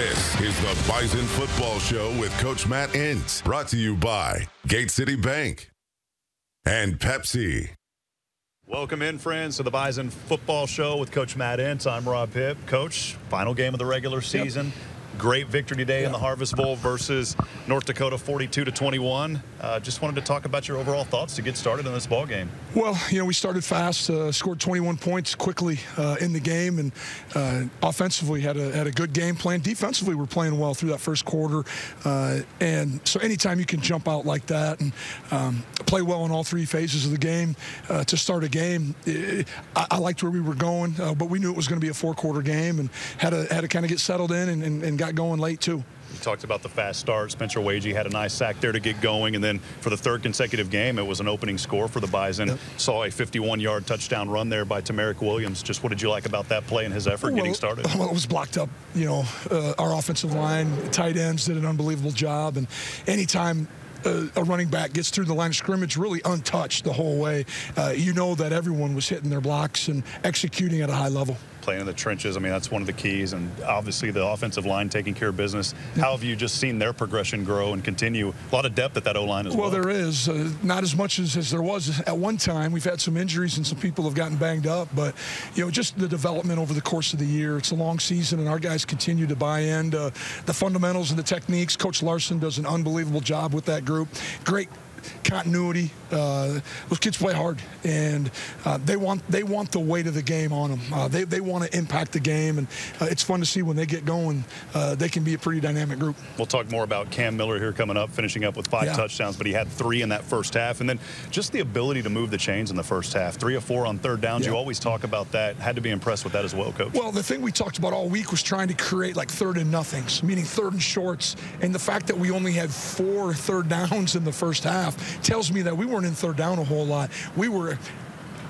This is the Bison Football Show with Coach Matt Entz, brought to you by Gate City Bank and Pepsi. Welcome in, friends, to the Bison Football Show with Coach Matt Entz. I'm Rob Hipp. Coach, final game of the regular season. Yep. Great victory today in the Harvest Bowl versus North Dakota, 42-21. Just wanted to talk about your overall thoughts to get started in this ball game. Well, you know, we started fast, scored 21 points quickly in the game, and offensively had a good game plan. Defensively, we're playing well through that first quarter, and so anytime you can jump out like that and play well in all three phases of the game to start a game, I liked where we were going, but we knew it was going to be a four-quarter game, and had to kind of get settled in and got going late too. You talked about the fast start. Spencer Wagey had a nice sack there to get going, and then for the third consecutive game, it was an opening score for the Bison. Yep. Saw a 51-yard touchdown run there by Tameric Williams. Just what did you like about that play and his effort getting started? Well, it was blocked up. You know, our offensive line, tight ends did an unbelievable job, and anytime a running back gets through the line of scrimmage really untouched the whole way, you know that everyone was hitting their blocks and executing at a high level. Playing in the trenches, I mean, that's one of the keys, and obviously the offensive line taking care of business. How have you just seen their progression grow and continue? A lot of depth at that O-line as well. Well, there is. Not as much as there was at one time. We've had some injuries and some people have gotten banged up, but, you know, just the development over the course of the year. It's a long season, and our guys continue to buy in the fundamentals and the techniques. Coach Larson does an unbelievable job with that group. Great continuity. Those kids play hard, and they want the weight of the game on them. They want to impact the game, and it's fun to see when they get going. They can be a pretty dynamic group. We'll talk more about Cam Miller here coming up, finishing up with 5 touchdowns, but he had 3 in that first half, and then just the ability to move the chains in the first half. 3 of 4 on third downs. You always talk about that. Had to be impressed with that as well, Coach. Well, the thing we talked about all week was trying to create like third and nothings, meaning third and shorts, and the fact that we only had 4 third downs in the first half tells me that we weren't in third down a whole lot. We were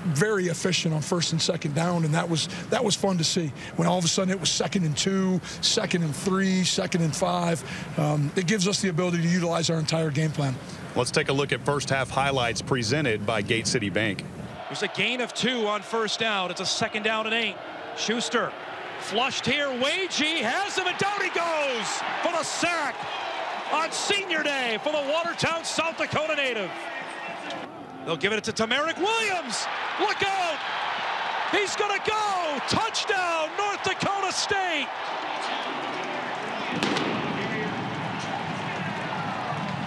very efficient on first and second down, and that was fun to see. When all of a sudden it was 2nd and 2, 2nd and 3, 2nd and 5, it gives us the ability to utilize our entire game plan. Let's take a look at first half highlights presented by Gate City Bank. There's a gain of 2 on first down. It's a 2nd down and 8. Schuster flushed here. Wagey has him, and down he goes for the sack on senior day for the Watertown, South Dakota native. They'll give it to Tameric Williams. Look out! He's going to go! Touchdown, North Dakota State!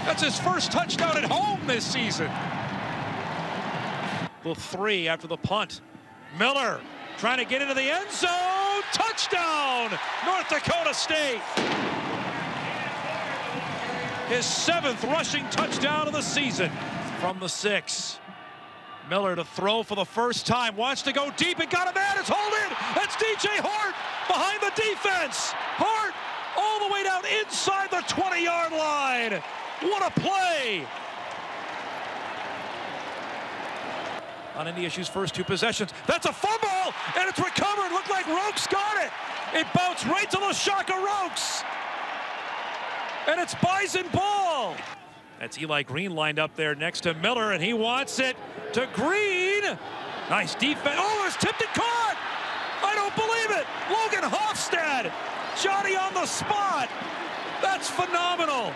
That's his first touchdown at home this season. The 3 after the punt. Miller trying to get into the end zone. Touchdown, North Dakota State! His 7th rushing touchdown of the season. From the 6. Miller to throw for the first time. Wants to go deep and got a man. It's hauled in. That's DJ Hart behind the defense. Hart all the way down inside the 20-yard line. What a play. On NDSU's first 2 possessions. That's a fumble, and it's recovered. Looked like Roke's got it. It bounced right to LaShaka Roke. And it's Bison ball. That's Eli Green lined up there next to Miller, and he wants it to Green. Nice defense. Oh, it's tipped and caught. I don't believe it. Logan Hofstad, Johnny on the spot. That's phenomenal.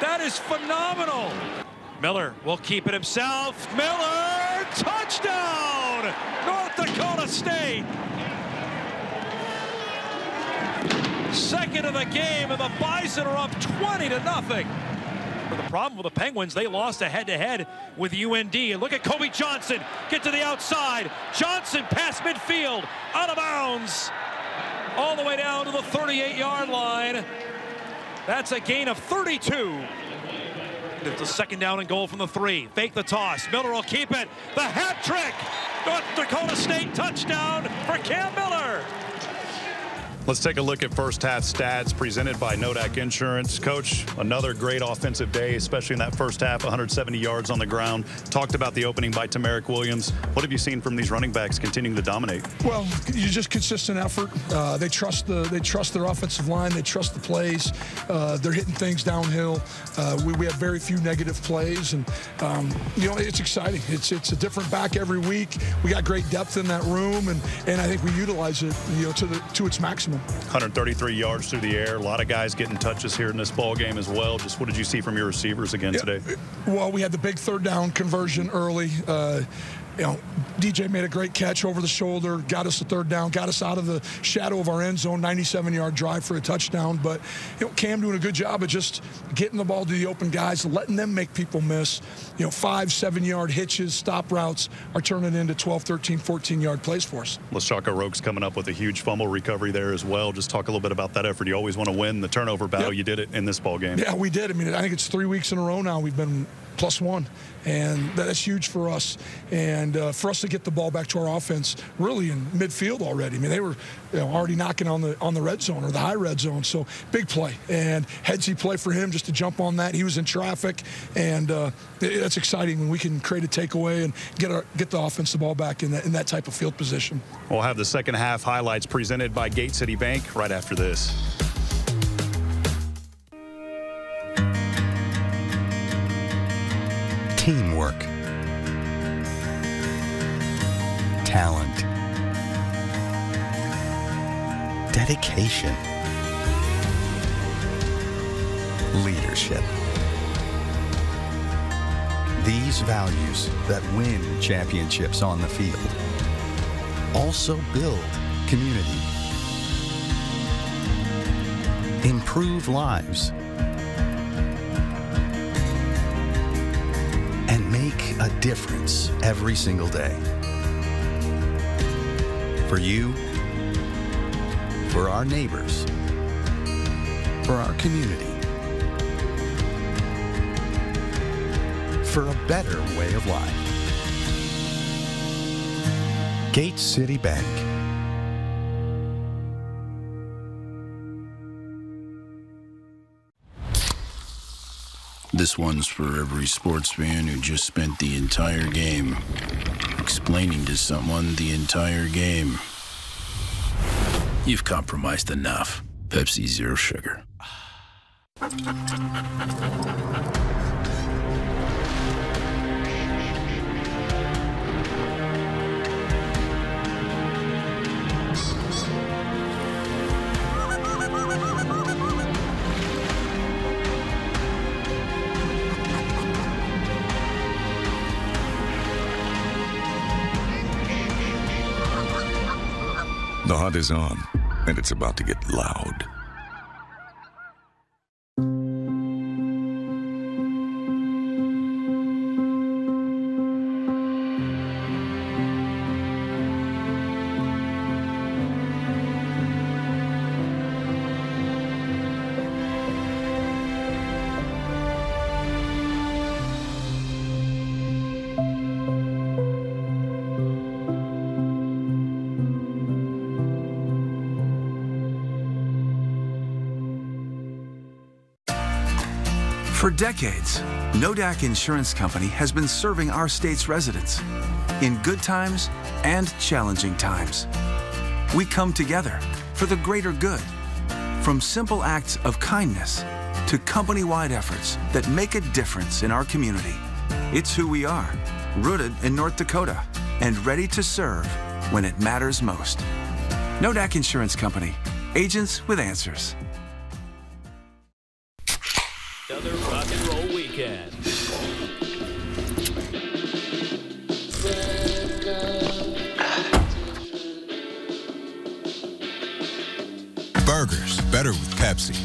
That is phenomenal. Miller will keep it himself. Miller, touchdown, North Dakota State. 2nd of the game, and the Bison are up 20-0. But the problem with the Penguins, they lost a head-to-head with UND. And look at Kobe Johnson get to the outside. Johnson past midfield, out of bounds, all the way down to the 38-yard line. That's a gain of 32. It's a 2nd down and goal from the 3. Fake the toss. Miller will keep it. The hat trick. North Dakota State touchdown for Cam Miller. Let's take a look at first half stats presented by Nodak Insurance. Coach, another great offensive day, especially in that first half, 170 yards on the ground. Talked about the opening by Tameric Williams. What have you seen from these running backs continuing to dominate? Well, just consistent effort. They trust their offensive line. They trust the plays. They're hitting things downhill. We have very few negative plays, and you know, it's exciting. It's a different back every week. We got great depth in that room, and I think we utilize it, you know, to its maximum. 133 yards through the air. A lot of guys getting touches here in this ball game as well. Just what did you see from your receivers again today? Well, we had the big third down conversion early. You know, DJ made a great catch over the shoulder, got us a third down, got us out of the shadow of our end zone, 97-yard drive for a touchdown. But, you know, Cam doing a good job of just getting the ball to the open guys, letting them make people miss. You know, 5-7-yard hitches, stop routes are turning into 12, 13, 14-yard plays for us. LaShaka Roke's coming up with a huge fumble recovery there as well. Just talk a little bit about that effort. You always want to win the turnover battle. Yep. You did it in this ball game. Yeah, we did. I mean, I think it's 3 weeks in a row now we've been +1, and that's huge for us. And for us to get the ball back to our offense really in midfield already. I mean, they were already knocking on the red zone or the high red zone. So big play, and headsy play for him just to jump on that. He was in traffic, and that's exciting when we can create a takeaway and get the offense the ball back in that type of field position. We'll have the second half highlights presented by Gate City Bank right after this. Teamwork, talent, dedication, leadership. These values that win championships on the field also build community, improve lives, and make a difference every single day. For you, for our neighbors, for our community, for a better way of life. Gate City Bank. This one's for every sports fan who just spent the entire game explaining to someone the entire game. You've compromised enough. Pepsi Zero Sugar. The hunt is on, and it's about to get loud. For decades, Nodak Insurance Company has been serving our state's residents in good times and challenging times. We come together for the greater good, from simple acts of kindness to company-wide efforts that make a difference in our community. It's who we are, rooted in North Dakota and ready to serve when it matters most. Nodak Insurance Company, agents with answers. Another rock and roll weekend. Burgers, better with Pepsi.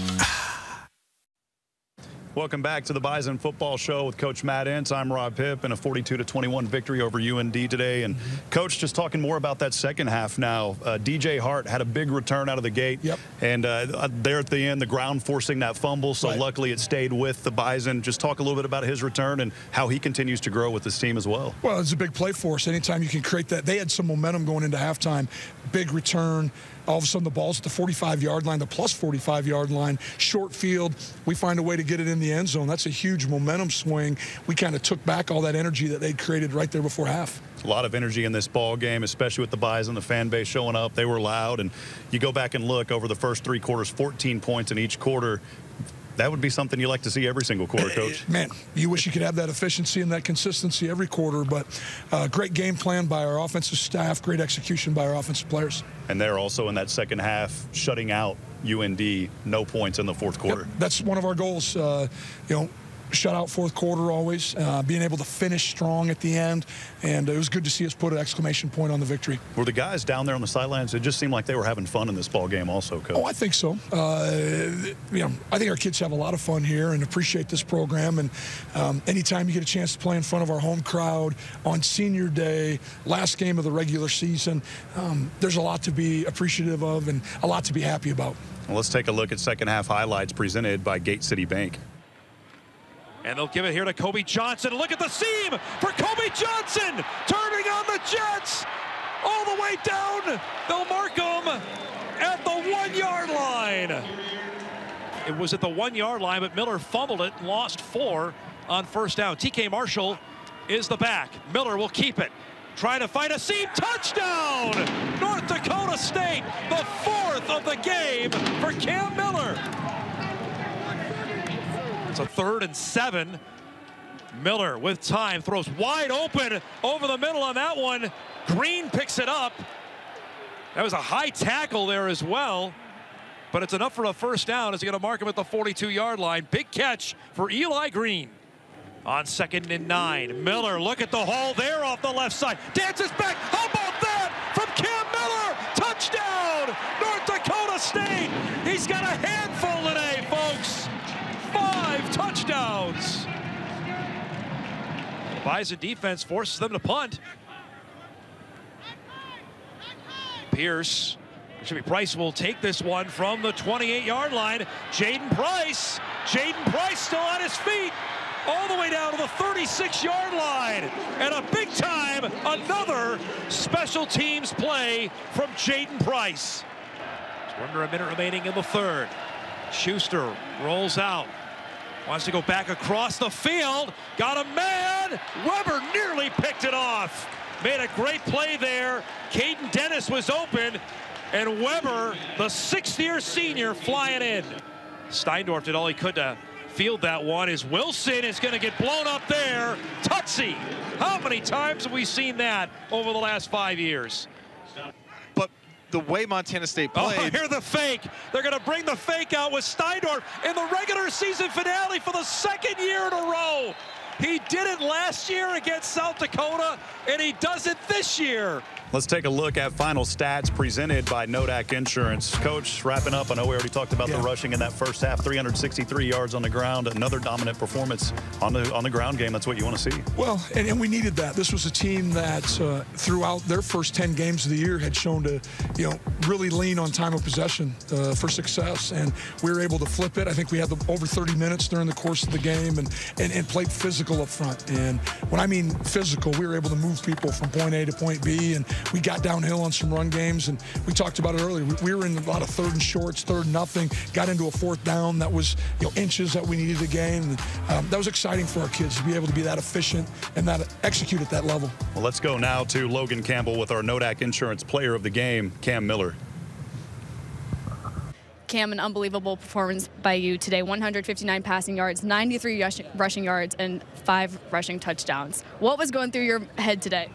Welcome back to the Bison Football Show with Coach Matt Entz. I'm Rob Hipp, and a 42-21 victory over UND today. And Coach, just talking more about that second half now. DJ Hart had a big return out of the gate. Yep. And there at the end, the ground forcing that fumble. So luckily it stayed with the Bison. Just talk a little bit about his return and how he continues to grow with this team as well. Well, it's a big play for us. Anytime you can create that. They had some momentum going into halftime. Big return. All of a sudden, the ball's at the 45-yard line, the plus 45-yard line, short field. We find a way to get it in the end zone. That's a huge momentum swing. We kind of took back all that energy that they'd created right there before half. A lot of energy in this ball game, especially with the Bison, the fan base showing up. They were loud. And you go back and look over the first 3 quarters, 14 points in each quarter. that would be something you like to see every single quarter, Coach. Man, you wish you could have that efficiency and that consistency every quarter, but great game plan by our offensive staff, great execution by our offensive players. And they're also in that second half shutting out UND, no points in the fourth quarter. Yep, that's one of our goals, you know, shut out fourth quarter always, being able to finish strong at the end, and it was good to see us put an exclamation point on the victory. Were the guys down there on the sidelines, it just seemed like they were having fun in this ball game also, Coach? Oh, I think so. You know, I think our kids have a lot of fun here and appreciate this program, and anytime you get a chance to play in front of our home crowd on senior day, last game of the regular season, there's a lot to be appreciative of and a lot to be happy about. Well, let's take a look at second half highlights presented by Gate City Bank. And they'll give it here to Kobe Johnson. Look at the seam for Kobe Johnson. Turning on the Jets. All the way down. They'll mark him at the 1-yard line. It was at the 1-yard line, but Miller fumbled it and lost 4 on first down. TK Marshall is the back. Miller will keep it. Trying to find a seam. Touchdown! North Dakota State, the 4th of the game for Cam Miller. It's a 3rd and 7. Miller with time, throws wide open over the middle on that one. Green picks it up. That was a high tackle there as well, but it's enough for a first down as he's going to mark him at the 42-yard line. Big catch for Eli Green. On 2nd and 9, Miller, look at the hole there off the left side. Dances back. How about that from Cam Miller? Touchdown, North Dakota State. He's got a handful today, folks. 5 touchdowns. Bison defense forces them to punt. Pierce, it should be Price, will take this one from the 28-yard line. Jaden Price still on his feet, all the way down to the 36-yard line. And a big time, another special teams play from Jaden Price. It's under a minute remaining in the 3rd. Schuster rolls out. Wants to go back across the field. Got a man. Weber nearly picked it off. Made a great play there. Caden Dennis was open. And Weber, the 6th-year senior, flying in. Steindorf did all he could to field that one. As Wilson is going to get blown up there. Tutsi. How many times have we seen that over the last 5 years? The way Montana State played. Oh, hear the fake. They're going to bring the fake out with Steindorf in the regular season finale for the 2nd year in a row. He did it last year against South Dakota, and he does it this year. Let's take a look at final stats presented by Nodak Insurance. Coach, wrapping up, I know we already talked about the rushing in that first half, 363 yards on the ground, another dominant performance on the ground game. That's what you want to see. Well, and we needed that. This was a team that throughout their first 10 games of the year had shown to, you know, really lean on time of possession for success, and we were able to flip it. I think we had over 30 minutes during the course of the game and played physical up front. And when I mean physical, we were able to move people from point A to point B, and we got downhill on some run games, and we talked about it earlier. We were in a lot of 3rd and shorts, 3rd and nothing, got into a 4th down that was, you know, inches that we needed to gain. And, that was exciting for our kids to be able to be that efficient and that execute at that level. Well, let's go now to Logan Campbell with our Nodak Insurance player of the game, Cam Miller. Cam, an unbelievable performance by you today. 159 passing yards, 93 rushing yards, and 5 rushing touchdowns. What was going through your head today?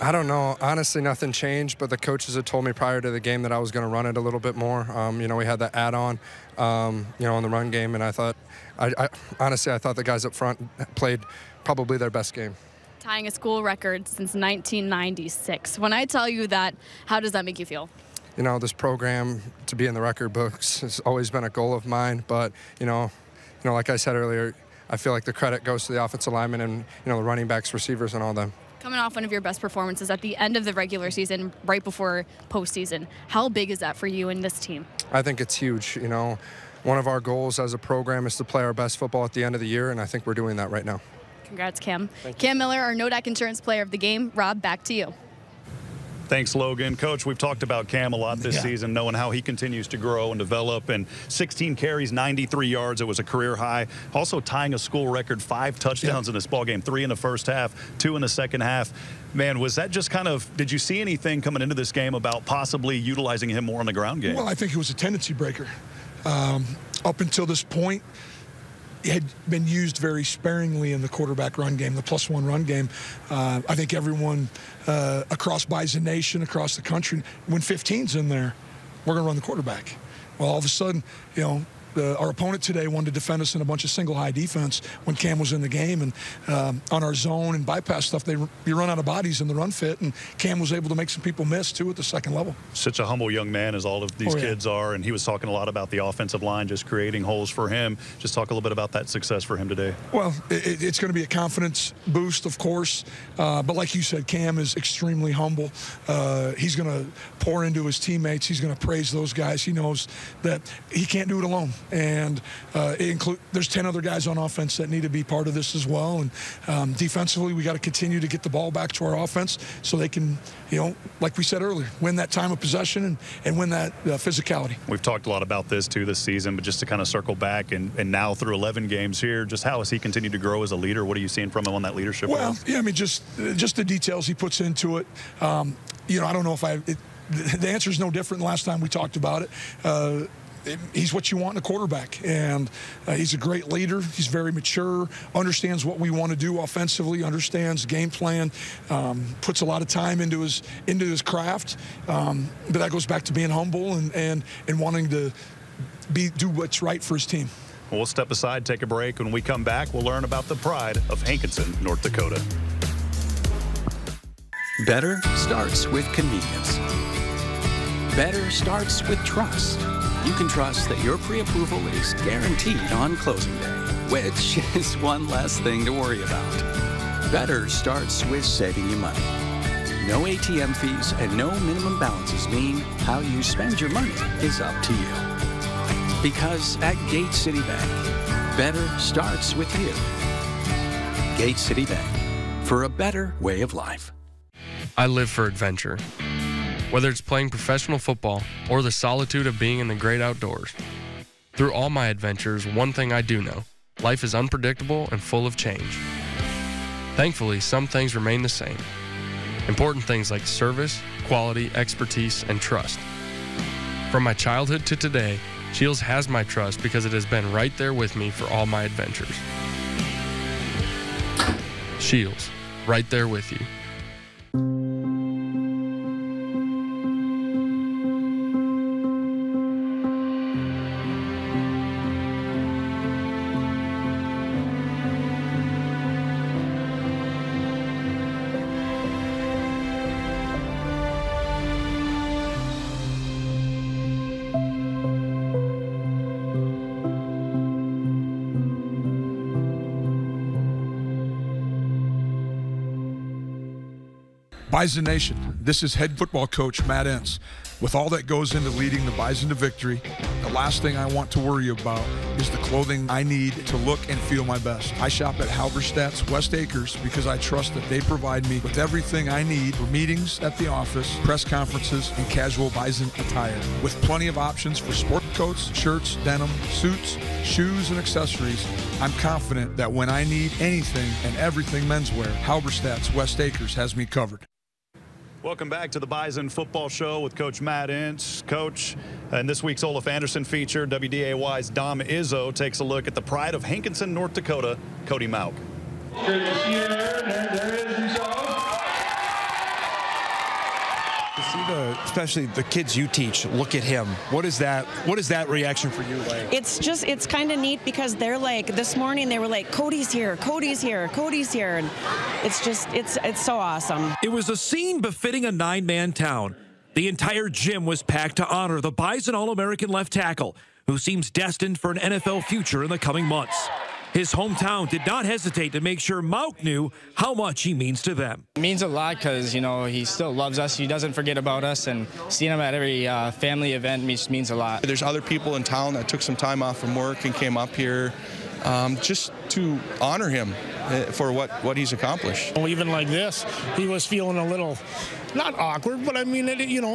I don't know. Honestly, nothing changed, but the coaches had told me prior to the game that I was going to run it a little bit more. You know, we had that add-on, you know, on the run game, and I thought, I honestly thought the guys up front played probably their best game. Tying a school record since 1996. When I tell you that, how does that make you feel? You know, this program, to be in the record books, has always been a goal of mine, but, you know, like I said earlier, I feel like the credit goes to the offensive linemen and, you know, the running backs, receivers, and all them. Coming off one of your best performances at the end of the regular season, right before postseason, how big is that for you and this team? I think it's huge. You know, one of our goals as a program is to play our best football at the end of the year, and I think we're doing that right now. Congrats, Cam. Cam Miller, our Nodak Insurance player of the game. Rob, back to you. Thanks, Logan. Coach, we've talked about Cam a lot this season, knowing how he continues to grow and develop. And 16 carries, 93 yards. It was a career high. Also tying a school record, 5 touchdowns in this ballgame, 3 in the first half, 2 in the second half. Man, was that just kind of, did you see anything coming into this game about possibly utilizing him more on the ground game? Well, I think it was a tendency breaker. up until this point, had been used very sparingly in the quarterback run game, the +1 run game. I think everyone across Bison Nation, across the country, when 15's in there, we're going to run the quarterback. Well, all of a sudden, you know, our opponent today wanted to defend us in a bunch of single high defense when Cam was in the game, and on our zone and bypass stuff, you run out of bodies in the run fit, and Cam was able to make some people miss too at the second level. Such a humble young man as all of these kids are, and he was talking a lot about the offensive line just creating holes for him. Just talk a little bit about that success for him today. Well, it's going to be a confidence boost, of course, but like you said, Cam is extremely humble. He's going to pour into his teammates. He's going to praise those guys. He knows that he can't do it alone. And there's 10 other guys on offense that need to be part of this as well. And defensively, we got to continue to get the ball back to our offense so they can, you know, like we said earlier, win that time of possession and win that physicality. We've talked a lot about this too this season, but just to kind of circle back and now through 11 games here, just how has he continued to grow as a leader? What are you seeing from him on that leadership? Well, yeah, I mean, just the details he puts into it. You know, I don't know if the answer is no different than last time we talked about it. He's what you want in a quarterback, and he's a great leader. He's very mature, understands what we want to do offensively, understands game plan, puts a lot of time into his craft. But that goes back to being humble and wanting to do what's right for his team. We'll step aside, take a break. When we come back, we'll learn about the pride of Hankinson, North Dakota. Better starts with convenience. Better starts with trust. You can trust that your pre-approval is guaranteed on closing day, which is one less thing to worry about. Better starts with saving you money. No ATM fees and no minimum balances mean how you spend your money is up to you. Because at Gate City Bank, better starts with you. Gate City Bank, for a better way of life. I live for adventure. Whether it's playing professional football or the solitude of being in the great outdoors. Through all my adventures, one thing I do know, life is unpredictable and full of change. Thankfully, some things remain the same. Important things like service, quality, expertise, and trust. From my childhood to today, Shields has my trust because it has been right there with me for all my adventures. Shields, right there with you. Bison Nation, this is head football coach Matt Entz. With all that goes into leading the Bison to victory, the last thing I want to worry about is the clothing I need to look and feel my best. I shop at Halberstadt's West Acres because I trust that they provide me with everything I need for meetings at the office, press conferences, and casual Bison attire. With plenty of options for sport coats, shirts, denim, suits, shoes, and accessories, I'm confident that when I need anything and everything menswear, Halberstadt's West Acres has me covered. Welcome back to the Bison Football Show with Coach Matt Entz. Coach, in this week's Olaf Anderson feature, WDAY's Dom Izzo takes a look at the pride of Hankinson, North Dakota, Cody Mauch. Especially the kids you teach, look at him. What is that reaction for you like? It's kind of neat because they're like, this morning they were like, Cody's here, Cody's here, Cody's here. And it's so awesome. It was a scene befitting a nine-man town. The entire gym was packed to honor the Bison All-American left tackle, who seems destined for an NFL future in the coming months. His hometown did not hesitate to make sure Mauch knew how much he means to them. It means a lot because, you know, he still loves us. He doesn't forget about us, and seeing him at every family event means a lot. There's other people in town that took some time off from work and came up here just to honor him for what he's accomplished. Well, even like this, he was feeling a little, not awkward, but I mean, he didn't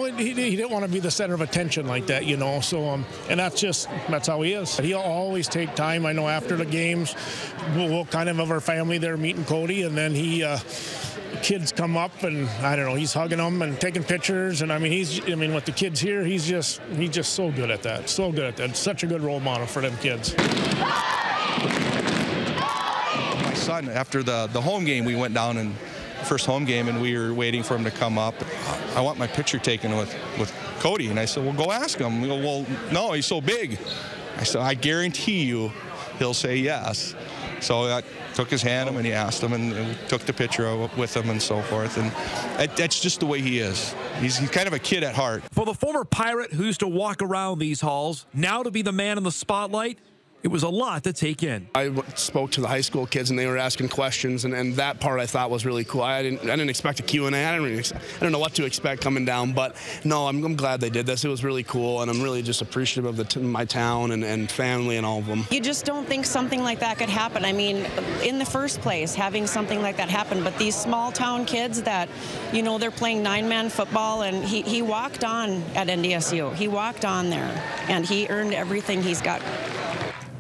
want to be the center of attention like that, you know, so, and that's how he is. He'll always take time, I know, after the games, we'll kind of have our family there meeting Cody, and then he kids come up and I don't know, he's hugging them and taking pictures. And I mean, with the kids here, he's just so good at that. So good at that. Such a good role model for them kids. My son, after the home game, we went down and first home game, and we were waiting for him to come up. I want my picture taken with Cody. And I said, well, go ask him. We go, well, no, he's so big. I said, I guarantee you he'll say yes. So I took his hand and he asked him, and we took the picture with him and so forth. And that's just the way he is. He's kind of a kid at heart. For the former Pirate who used to walk around these halls, now to be the man in the spotlight, it was a lot to take in. I spoke to the high school kids, and they were asking questions, and that part I thought was really cool. I didn't expect a Q&A. I don't know what to expect coming down, but no, I'm glad they did this. It was really cool, and I'm really just appreciative of my town and family and all of them. You just don't think something like that could happen. I mean, in the first place, having something like that happen, but these small-town kids that, you know, they're playing nine-man football, and he walked on at NDSU. He walked on there, and he earned everything he's got.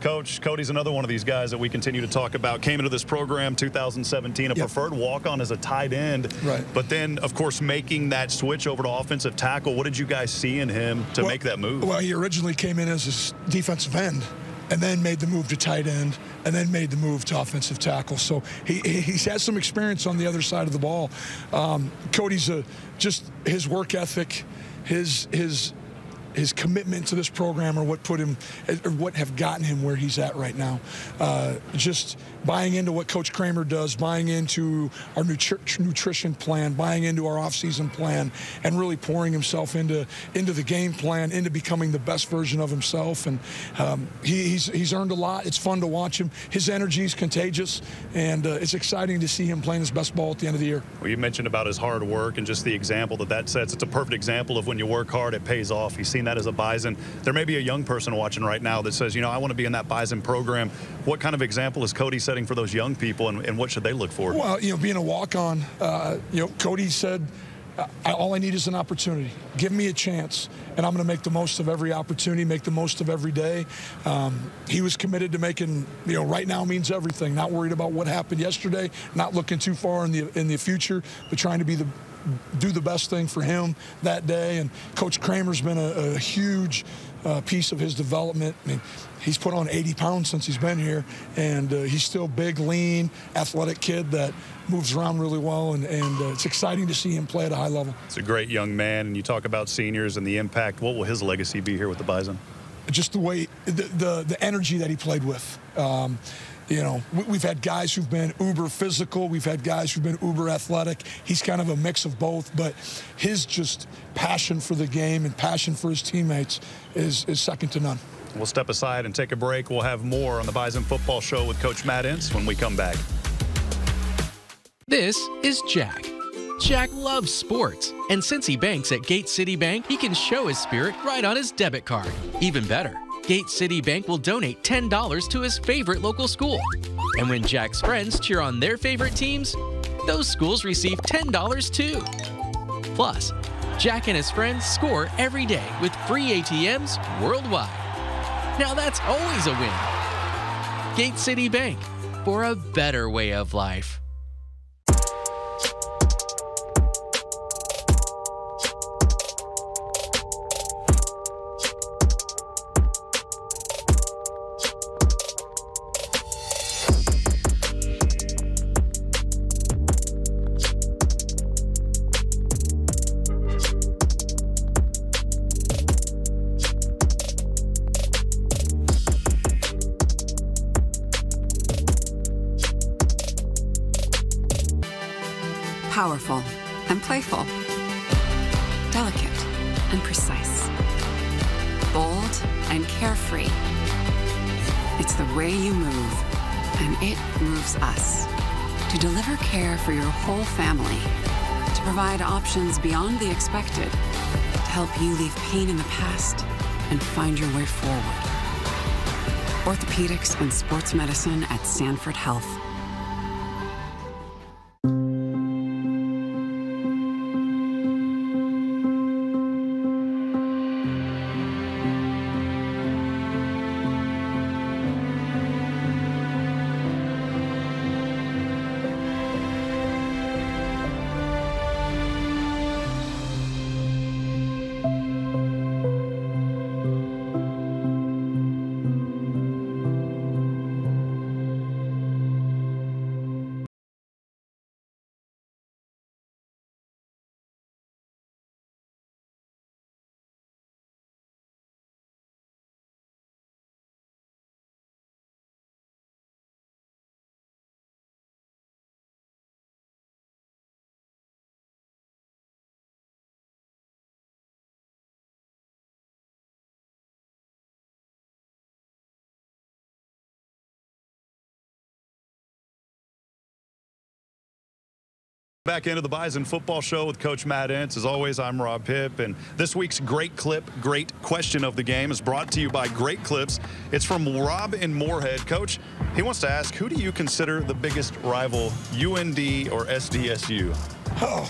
Coach, Cody's another one of these guys that we continue to talk about. Came into this program 2017, a preferred walk-on as a tight end. Right. But then, of course, making that switch over to offensive tackle, what did you guys see in him to make that move? Well, he originally came in as a defensive end, and then made the move to tight end, and then made the move to offensive tackle. So he's had some experience on the other side of the ball. Cody's just his work ethic, his commitment to this program are what put him, or what have gotten him where he's at right now. Just buying into what Coach Kramer does, buying into our nutrition plan, buying into our offseason plan, and really pouring himself into the game plan, into becoming the best version of himself. And he's earned a lot. It's fun to watch him. His energy is contagious, and it's exciting to see him playing his best ball at the end of the year. Well, you mentioned about his hard work and just the example that sets. It's a perfect example of when you work hard, it pays off. He's seen that as a Bison. There may be a young person watching right now that says, you know, I want to be in that Bison program. What kind of example is Cody setting for those young people, and what should they look for? Well, you know, being a walk-on, Cody said, all I need is an opportunity. Give me a chance, and I'm going to make the most of every opportunity, make the most of every day. He was committed to making, you know, right now means everything, not worried about what happened yesterday, not looking too far in the future, but trying to do the best thing for him that day. And Coach Kramer's been a huge piece of his development. I mean, he's put on 80 pounds since he's been here, and he's still big, lean, athletic kid that moves around really well, and it's exciting to see him play at a high level. It's a great young man, and you talk about seniors and the impact. What will his legacy be here with the Bison? Just the way, the energy that he played with. You know, we've had guys who've been uber physical. We've had guys who've been uber athletic. He's kind of a mix of both, but his just passion for the game and passion for his teammates is second to none. We'll step aside and take a break. We'll have more on the Bison Football Show with Coach Matt Entz when we come back. This is Jack. Jack loves sports, and since he banks at Gate City Bank, he can show his spirit right on his debit card. Even better, Gate City Bank will donate $10 to his favorite local school. And when Jack's friends cheer on their favorite teams, those schools receive $10 too. Plus, Jack and his friends score every day with free ATMs worldwide. Now that's always a win. Gate City Bank, for a better way of life. Powerful and playful, delicate and precise, bold and carefree. It's the way you move, and it moves us. To deliver care for your whole family, to provide options beyond the expected, to help you leave pain in the past and find your way forward. Orthopedics and sports medicine at Sanford Health. Back into the Bison Football Show with Coach Matt Entz. As always, I'm Rob Hipp, and this week's Great Clip, Great Question of the Game is brought to you by Great Clips. It's from Rob in Moorhead. Coach, he wants to ask, who do you consider the biggest rival, UND or SDSU? Oh,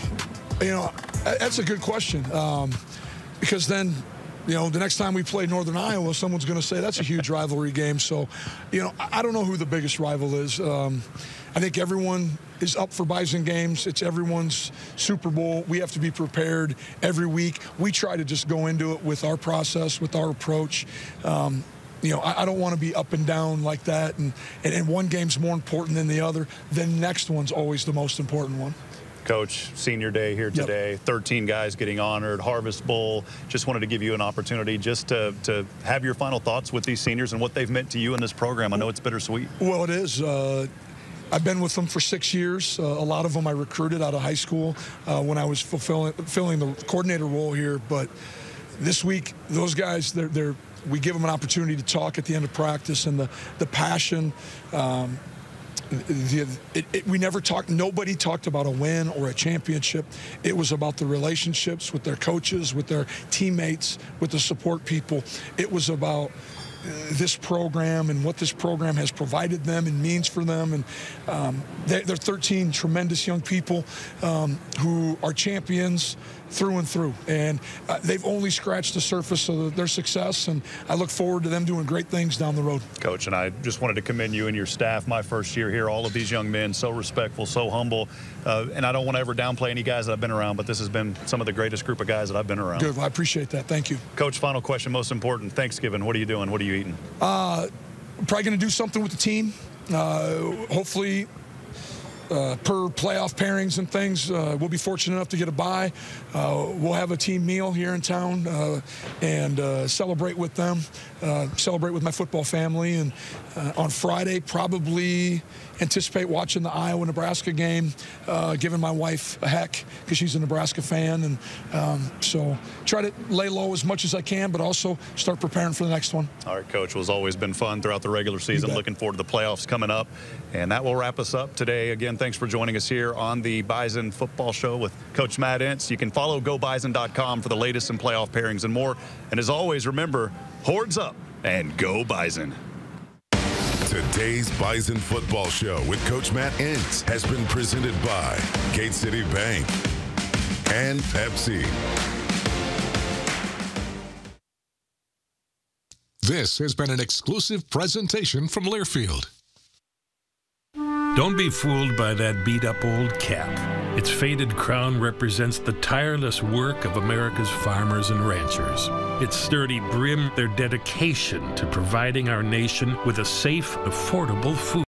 you know, that's a good question because then, you know, the next time we play Northern Iowa, someone's going to say that's a huge rivalry game. So, you know, I don't know who the biggest rival is. I think everyone is up for Bison games. It's everyone's Super Bowl. We have to be prepared every week. We try to just go into it with our process, with our approach. You know, I don't want to be up and down like that. And one game's more important than the other. The next one's always the most important one. Coach, senior day here today, yep. 13 guys getting honored, Harvest Bowl. Just wanted to give you an opportunity just to have your final thoughts with these seniors and what they've meant to you in this program. I know it's bittersweet. Well, it is. I've been with them for 6 years. A lot of them I recruited out of high school when I was filling the coordinator role here. But this week, those guys, we give them an opportunity to talk at the end of practice, and the passion. We never talked, nobody talked about a win or a championship. It was about the relationships with their coaches, with their teammates, with the support people. It was about this program and what this program has provided them and means for them. And they're 13 tremendous young people who are champions through and through. And they've only scratched the surface of their success, and I look forward to them doing great things down the road. Coach, and I just wanted to commend you and your staff. My first year here, all of these young men, so respectful, so humble. And I don't want to ever downplay any guys that I've been around, but this has been some of the greatest group of guys that I've been around. Good, well, I appreciate that. Thank you. Coach, final question, most important, Thanksgiving. What are you doing? What are you eating? Probably going to do something with the team. Hopefully, per playoff pairings and things, we'll be fortunate enough to get a bye. We'll have a team meal here in town and celebrate with them, celebrate with my football family. And on Friday, probably anticipate watching the Iowa-Nebraska game, giving my wife a heck because she's a Nebraska fan. And so try to lay low as much as I can, but also start preparing for the next one. All right, Coach. Well, it's always been fun throughout the regular season. Looking forward to the playoffs coming up. And that will wrap us up today. Again, thanks for joining us here on the Bison Football Show with Coach Matt Entz. You can follow GoBison.com for the latest in playoff pairings and more. And as always, remember, hordes up and go Bison. Today's Bison Football Show with Coach Matt Entz has been presented by Gate City Bank and Pepsi. This has been an exclusive presentation from Learfield. Don't be fooled by that beat-up old cap. Its faded crown represents the tireless work of America's farmers and ranchers. Its sturdy brim, their dedication to providing our nation with a safe, affordable food.